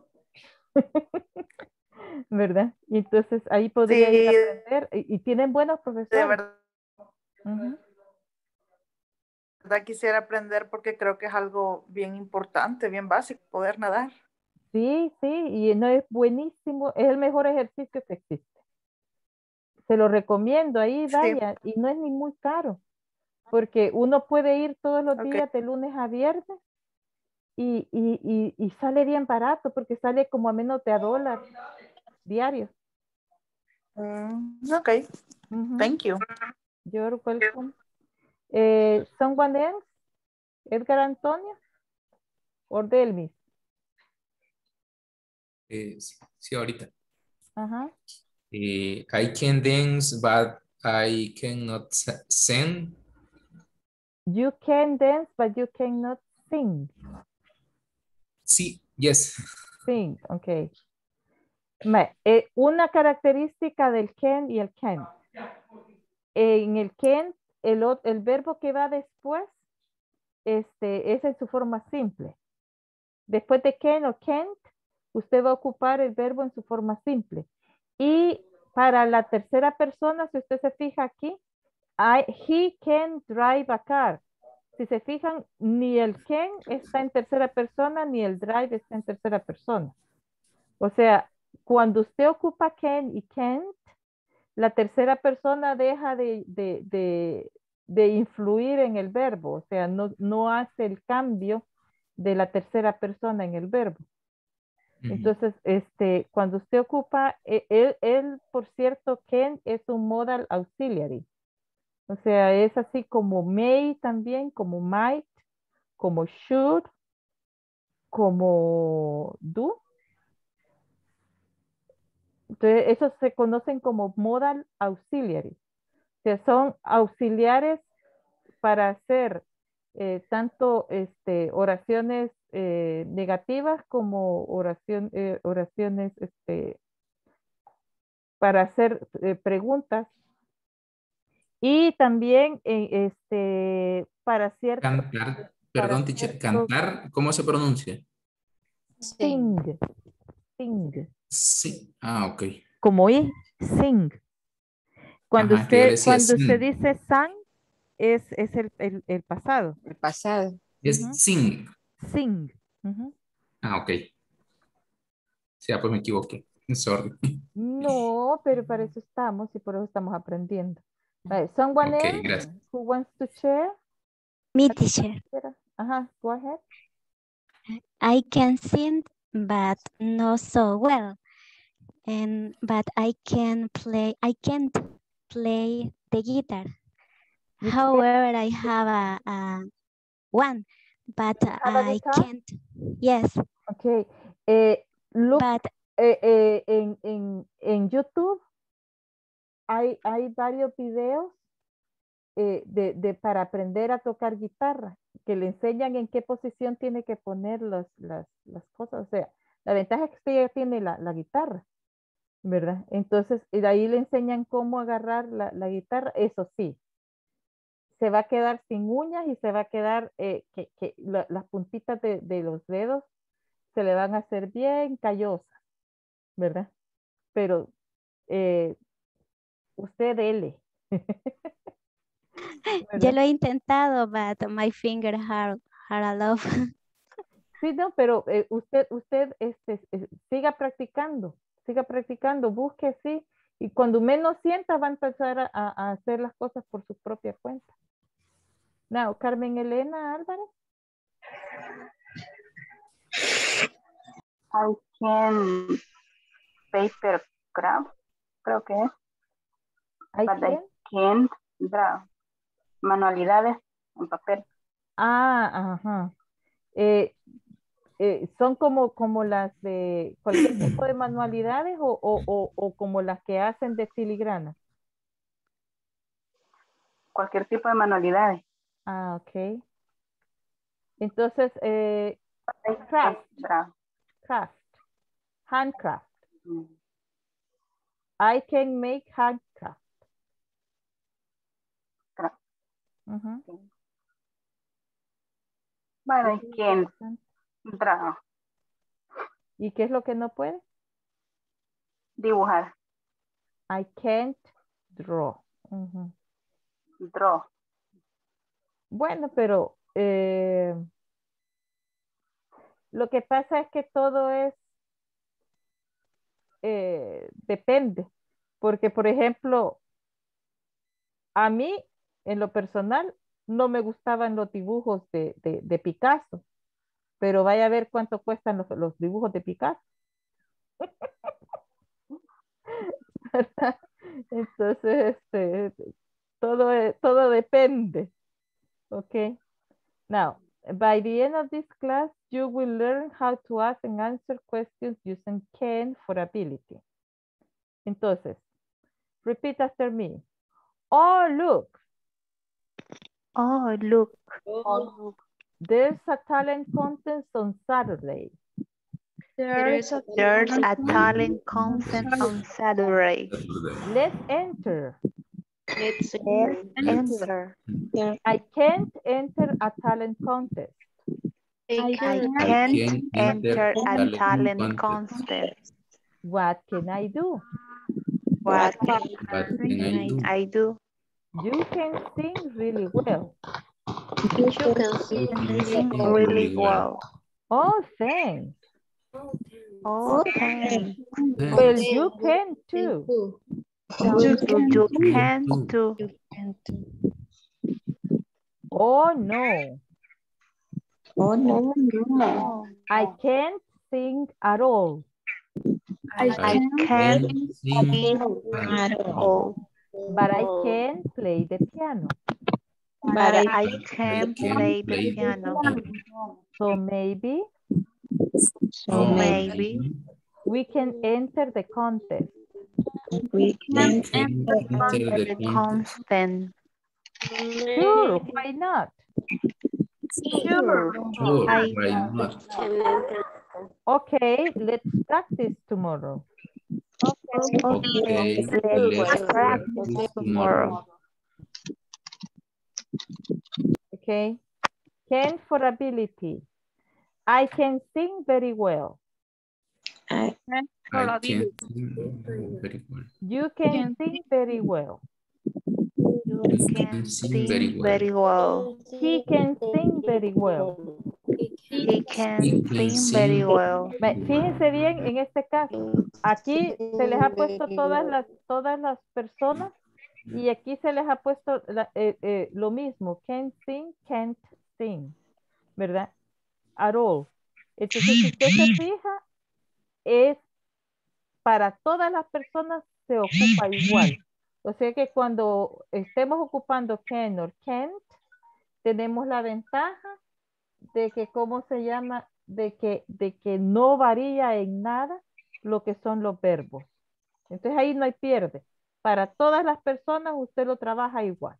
¿Verdad? Y entonces ahí podría ir a aprender y tienen buenos profesores. De verdad. Uh-huh. Quisiera aprender porque creo que es algo bien importante, bien básico, poder nadar. Sí, y no es buenísimo, es el mejor ejercicio que existe. Se lo recomiendo, ahí vaya, sí. Y no es ni muy caro, porque uno puede ir todos los días de lunes a viernes y sale bien barato, porque sale como a menos de $1 diario. Ok, uh-huh. Thank you. You're welcome. Someone else? Edgar Antonio? Or Delmis? Sí, ahorita. Ajá. Uh-huh. I can dance, but I cannot sing. You can dance, but you cannot sing. Sí, yes. Sing, okay. Una característica del can y el can't. En el can't, el verbo que va después es en su forma simple. Después de can o can't, usted va a ocupar el verbo en su forma simple. Y para la tercera persona, si usted se fija aquí, he can drive a car. Si se fijan, ni el can está en tercera persona, ni el drive está en tercera persona. O sea, cuando usted ocupa can y can't, la tercera persona deja de influir en el verbo. O sea, no hace el cambio de la tercera persona en el verbo. Entonces, cuando usted ocupa, él, por cierto, can es un modal auxiliary. O sea, es así como may también, como might, como should, como do. Entonces, esos se conocen como modal auxiliary. O sea, son auxiliares para hacer tanto oraciones negativas como oraciones para hacer preguntas y también para cierto cantar, perdón teacher, cantar, ¿cómo se pronuncia? Sing. Sing. Sí. Ah, ok. Como I, sing. Cuando ajá, usted dice sang es el pasado. El pasado. Es uh-huh. Sing. Sing. Uh-huh. Ah, ok. Sí, pues me equivoqué. Sorry. No, pero para eso estamos y por eso estamos aprendiendo. Someone else who wants to share? Me, teacher. Ajá, go ahead. I can sing, but not so well. But I can't play the guitar. However, I have a one, but I can't. Yes. Okay. Look, but, en YouTube hay varios videos para aprender a tocar guitarra, que le enseñan en qué posición tiene que poner las cosas. O sea, la ventaja es que usted ya tiene la guitarra, ¿verdad? Entonces, de ahí le enseñan cómo agarrar la guitarra. Eso sí, se va a quedar sin uñas y se va a quedar las puntitas de los dedos se le van a hacer bien callosas, ¿verdad? Pero usted dele. Yo lo he intentado, but my fingers are a lot. Sí, no, pero usted siga practicando, busque así, y cuando menos sienta va a empezar a hacer las cosas por su propia cuenta. Now, Carmen Elena Álvarez. I can paper craft, creo que es. I can draw. Manualidades en papel. Ah, ajá. ¿Son como las de cualquier tipo de manualidades o como las que hacen de filigrana? Cualquier tipo de manualidades. Ah, ok. Entonces, craft. Handcraft. I can make handcraft. Uh-huh. Bueno, ¿y quién? ¿Y qué es lo que no puede? Dibujar. I can't draw. Uh-huh. Draw. Bueno, pero lo que pasa es que todo es depende, porque por ejemplo a mí en lo personal no me gustaban los dibujos de Picasso, pero vaya a ver cuánto cuestan los dibujos de Picasso. Entonces, todo depende. Okay. Now, by the end of this class, you will learn how to ask and answer questions using can for ability. Entonces, repeat after me. Oh, look. Oh, look. Oh, look. There's a talent contest on Saturday. There's a talent contest on Saturday. Let's enter. Let's enter. I can't enter a talent contest. I can't enter a talent contest. What can I do? What can I do? You can sing really well. You can sing really well. Oh, thanks. Oh, thanks. Well, you can too. You can too. Oh, no. Oh, no. I can't sing at all. I can't sing at all. But I can play the piano. But I can play the piano. So maybe we can enter the contest. We can enter the contest. Sure, why not? Sure, why not? Okay, let's practice tomorrow. Okay, let's practice tomorrow. Okay. Can for ability. I can sing very well. I can sing very well. You can sing very well. He can sing very well. Fíjense bien en este caso. Aquí se les ha puesto todas las personas y aquí se les ha puesto lo mismo. Can sing, can't sing. ¿Verdad? At all. Entonces, si usted se fija, es para todas las personas se ocupa igual. O sea que cuando estemos ocupando can o can't, tenemos la ventaja de que, ¿cómo se llama? De que no varía en nada lo que son los verbos. Entonces ahí no hay pierde. Para todas las personas usted lo trabaja igual,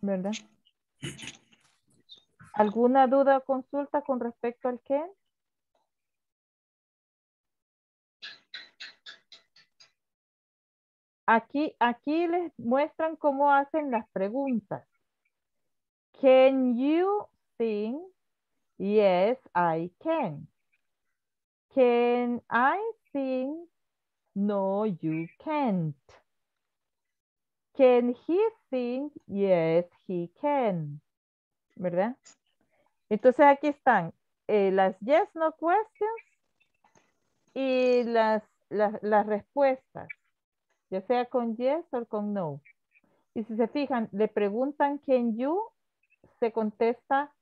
¿verdad? ¿Alguna duda o consulta con respecto al can? Aquí les muestran cómo hacen las preguntas. Can you sing? Yes, I can. Can I sing? No, you can't. Can he sing? Yes, he can. ¿Verdad? Entonces aquí están las yes, no questions y las respuestas, ya sea con yes o con no. Y si se fijan, le preguntan can you, se contesta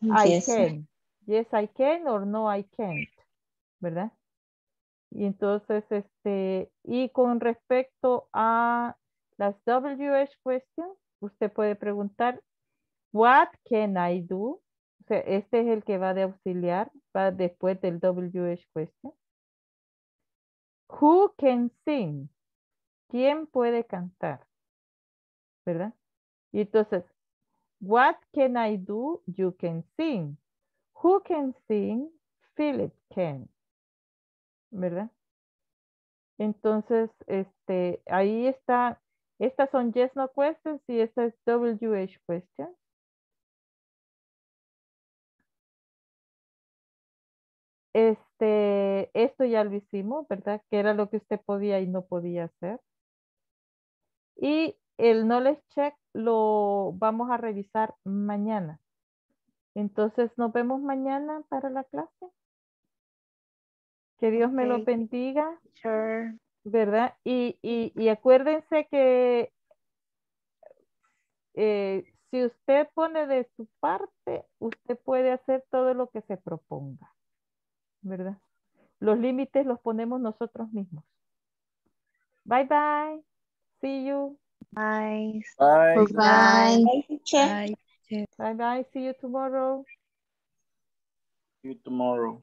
yes. I can. Yes, I can or no, I can't. ¿Verdad? Y entonces, y con respecto a las WH questions, usted puede preguntar what can I do? O sea, este es el que va de auxiliar, va después del WH question. Who can sing? ¿Quién puede cantar? ¿Verdad? Y entonces, what can I do? You can sing. Who can sing? Philip can. ¿Verdad? Entonces, ahí está. Estas son yes, no questions y esta es WH questions. Esto ya lo hicimos, ¿verdad? Que era lo que usted podía y no podía hacer. Y el knowledge check lo vamos a revisar mañana. Entonces nos vemos mañana para la clase. Que Dios me lo bendiga. Sure. ¿Verdad? Y acuérdense que si usted pone de su parte, usted puede hacer todo lo que se proponga. ¿Verdad? Los límites los ponemos nosotros mismos. Bye, bye. See you. Bye. Bye. Bye. Bye. Bye. Bye. See you tomorrow. See you tomorrow.